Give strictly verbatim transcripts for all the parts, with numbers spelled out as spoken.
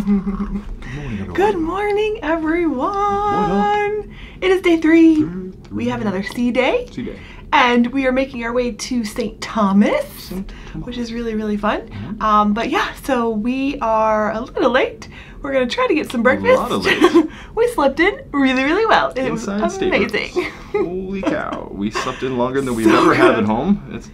Good morning, Good morning, everyone. What up? It is day three. Three, three. We have another sea day. Sea day. And we are making our way to Saint Thomas, Saint Thomas, which is really, really fun. Mm-hmm. um, but yeah, so we are a little late. We're going to try to get some breakfast. A lot of late. We slept in really, really well. It Inside was amazing. Holy cow. We slept in longer than we've so ever good. had at home. It's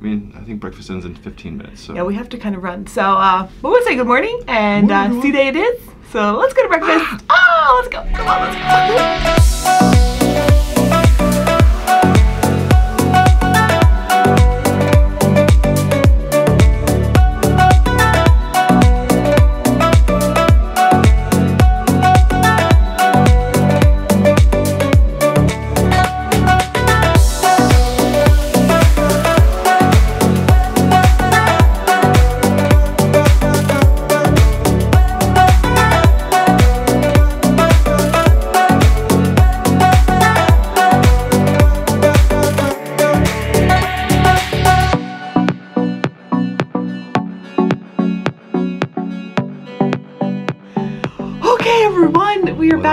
I mean, I think breakfast ends in fifteen minutes, so. Yeah, we have to kind of run. So, uh, well, we'll say good morning, and uh, sea day it is. So let's go to breakfast. Oh, let's go. Come on, let's go.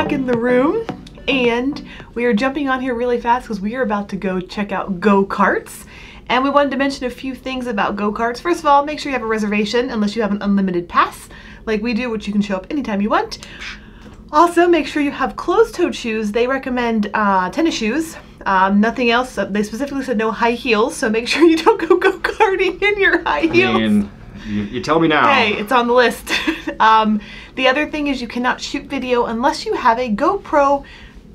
In the room, and we are jumping on here really fast because we are about to go check out go-karts, and we wanted to mention a few things about go-karts. First of all, make sure you have a reservation unless you have an unlimited pass like we do, which you can show up anytime you want. Also, make sure you have closed-toed shoes. They recommend uh, tennis shoes, um, nothing else. They specifically said no high heels, so make sure you don't go go-karting in your high heels. I mean, You, you tell me now. Hey, it's on the list. um, the other thing is you cannot shoot video unless you have a GoPro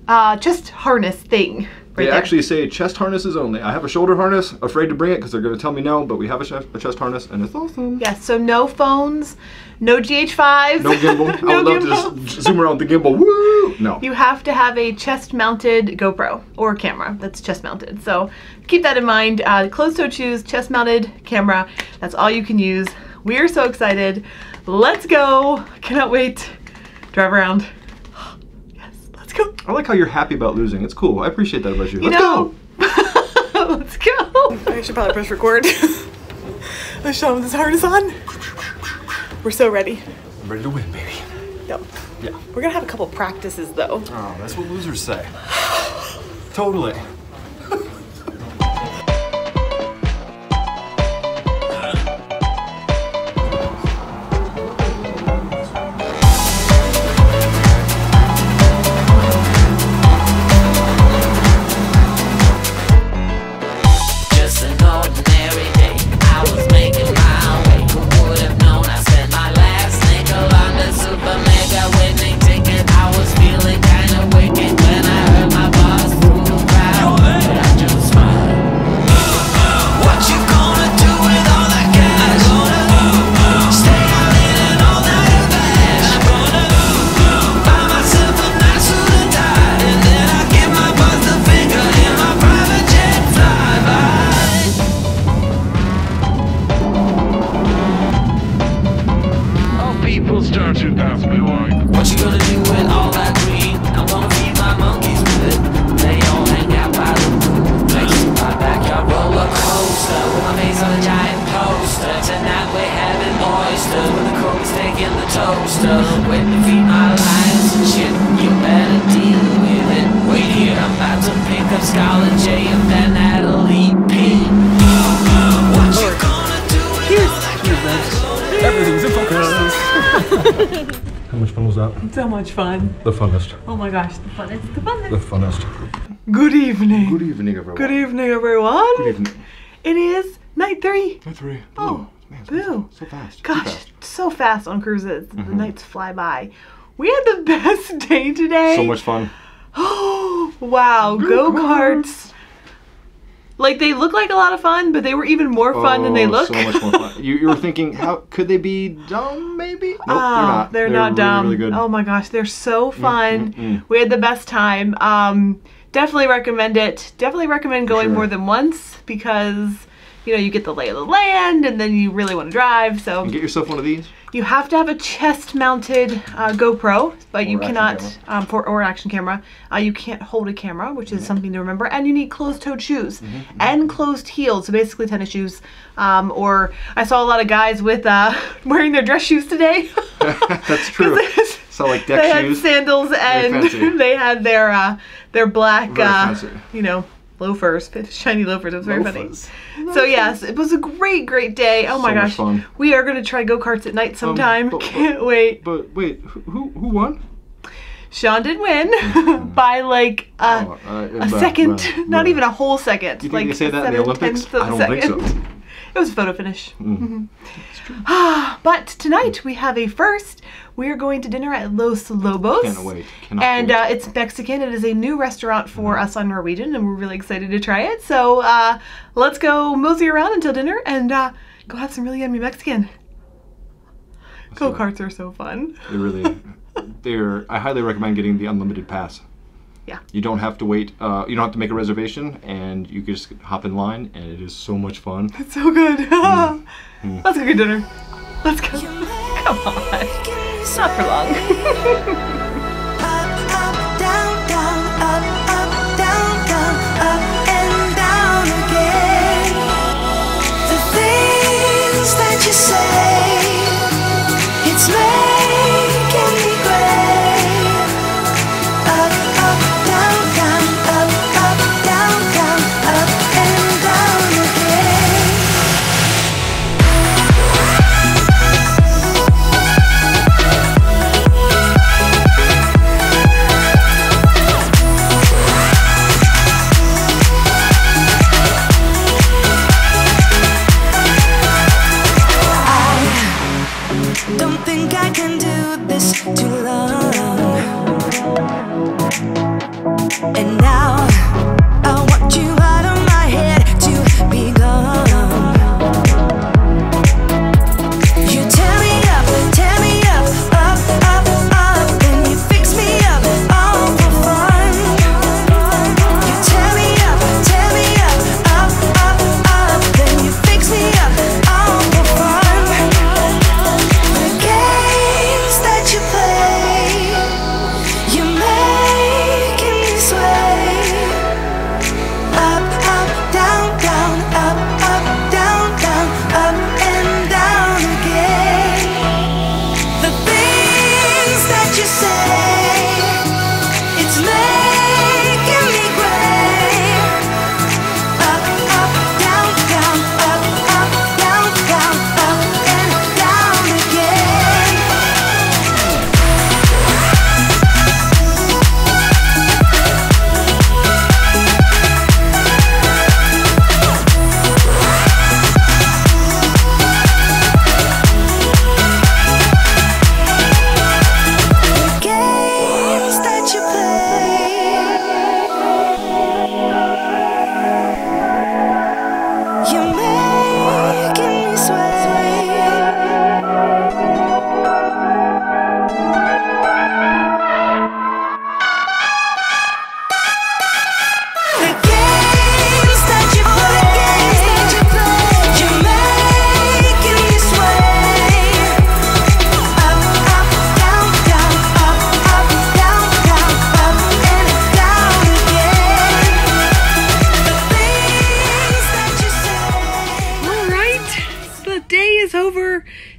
uh, chest harness thing. Right they there. actually say chest harnesses only. I have a shoulder harness, afraid to bring it because they're going to tell me no, but we have a, chef, a chest harness and it's awesome. Yes, yeah, so no phones, no G H fives. No gimbal. no I would gimbal. love to just zoom around with the gimbal. Woo! No. You have to have a chest mounted GoPro or camera that's chest mounted. So keep that in mind. Uh, closed toe shoes, chest mounted camera. That's all you can use. We are so excited. Let's go. Cannot wait. Drive around. I like how you're happy about losing. It's cool. I appreciate that about you. you Let's know. go. Let's go. I should probably press record. Let's show them this harness on. We're so ready. I'm ready to win, baby. Yep. Yeah. We're going to have a couple practices, though. Oh, that's what losers say. Totally. How much fun was that? So much fun. The funnest. Oh my gosh, the funnest, the funnest. The funnest. Good evening. Good evening, everyone. Good evening, everyone. Good evening. It is night three. Night three. Oh, oh man, boo. So fast. Gosh, fast. so fast on cruises. Mm-hmm. The nights fly by. We had the best day today. So much fun. Oh, wow. Go-karts. Like, they look like a lot of fun, but they were even more fun oh, than they look. so much more fun. You, you were thinking, how could they be dumb, maybe? Nope, oh, they're not. They're, they're not really, dumb. Really good. Oh my gosh, they're so fun. Mm-hmm. We had the best time. Um, definitely recommend it. Definitely recommend going sure. more than once because, you know, you get the lay of the land and then you really want to drive. So and get yourself one of these. You have to have a chest-mounted uh, GoPro, but you cannot, um, for or action camera, uh, you can't hold a camera, which is something to remember. And you need closed-toed shoes mm-hmm. and closed heels, so basically tennis shoes. Um, or I saw a lot of guys with uh, wearing their dress shoes today. That's true. So like deck they shoes. They had sandals and they had their uh, their black, uh, you know. Loafers, shiny loafers. It was very funny. So yes, it was a great, great day. Oh my gosh, we are gonna try go-karts at night sometime. Um, but, Can't but, wait. But wait, who who won? Sean did win by like a, oh, uh, a second, uh, not yeah. even a whole second. You think like they say that in the Olympics? I don't second. think so. It was a photo finish. Mm. Mm-hmm. That's true. But tonight we have a first. We are going to dinner at Los Lobos. Can't wait. Cannot and wait. Uh, it's Mexican. It is a new restaurant for mm-hmm. us on Norwegian, and we're really excited to try it. So uh, let's go mosey around until dinner and uh, go have some really yummy Mexican. Go-karts are so fun. They really they're. I highly recommend getting the unlimited pass. Yeah. You don't have to wait, uh, you don't have to make a reservation, and you can just hop in line, and it is so much fun. It's so good. Mm. Mm. Let's go get dinner. Let's go. Come on. Not for long. Up, up, down, down, up, up, down, down, up and down again. The things that you say, it's made.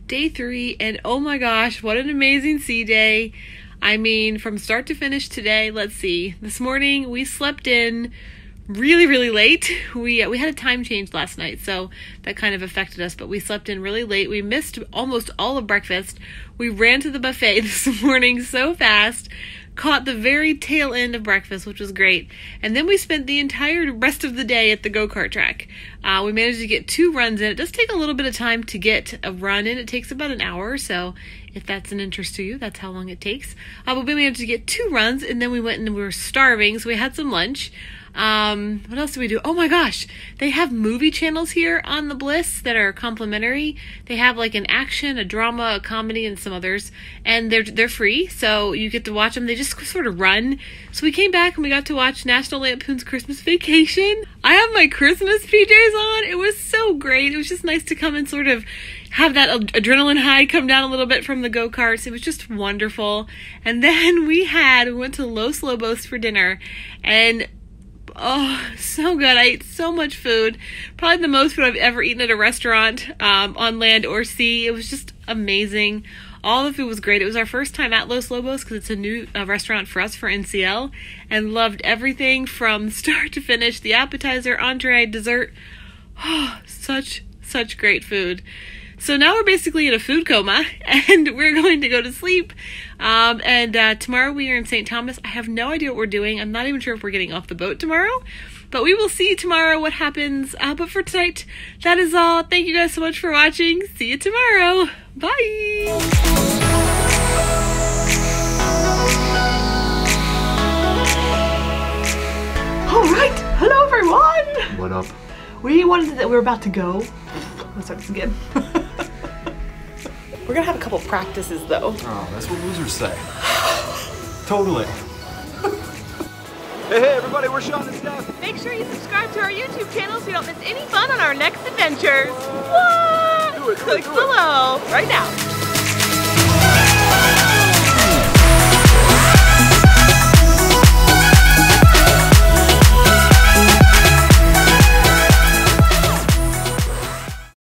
Day three, and oh my gosh, what an amazing sea day. I mean, from start to finish today. Let's see, this morning we slept in really really late. We we had a time change last night, so that kind of affected us, but we slept in really late. We missed almost all of breakfast. We ran to the buffet this morning so fast, caught the very tail end of breakfast, which was great. And then we spent the entire rest of the day at the go-kart track. Uh, we managed to get two runs in. It does take a little bit of time to get a run in. It takes about an hour or so. If that's an interest to you, that's how long it takes. Uh, but we managed to get two runs, and then we went and we were starving, so we had some lunch. Um, what else do we do? Oh my gosh, they have movie channels here on the Bliss that are complimentary. They have like an action, a drama, a comedy, and some others, and they're they're free, so you get to watch them. They just sort of run. So we came back and we got to watch National Lampoon's Christmas Vacation. I have my Christmas P Js on. It was so great. It was just nice to come and sort of have that ad adrenaline high come down a little bit from the go-karts. It was just wonderful. And then we had, we went to Los Lobos for dinner, and oh, so good. I ate so much food. Probably the most food I've ever eaten at a restaurant, um, on land or sea. It was just amazing. All the food was great. It was our first time at Los Lobos because it's a new uh, restaurant for us for N C L, and loved everything from start to finish, the appetizer, entree, dessert. Oh, such, such great food. So now we're basically in a food coma, and we're going to go to sleep. Um, and uh, tomorrow we are in Saint Thomas. I have no idea what we're doing. I'm not even sure if we're getting off the boat tomorrow. But we will see tomorrow what happens. Uh, but for tonight, that is all. Thank you guys so much for watching. See you tomorrow. Bye. All right. Hello, everyone. What up? We wanted to, we were about to go. Let's start this again. We're gonna have a couple practices though. Oh, that's what losers say. Totally. Hey, hey, everybody, we're Sean and Steph. Make sure you subscribe to our YouTube channel so you don't miss any fun on our next adventures. What? Do it, do it, Click do it. below right now.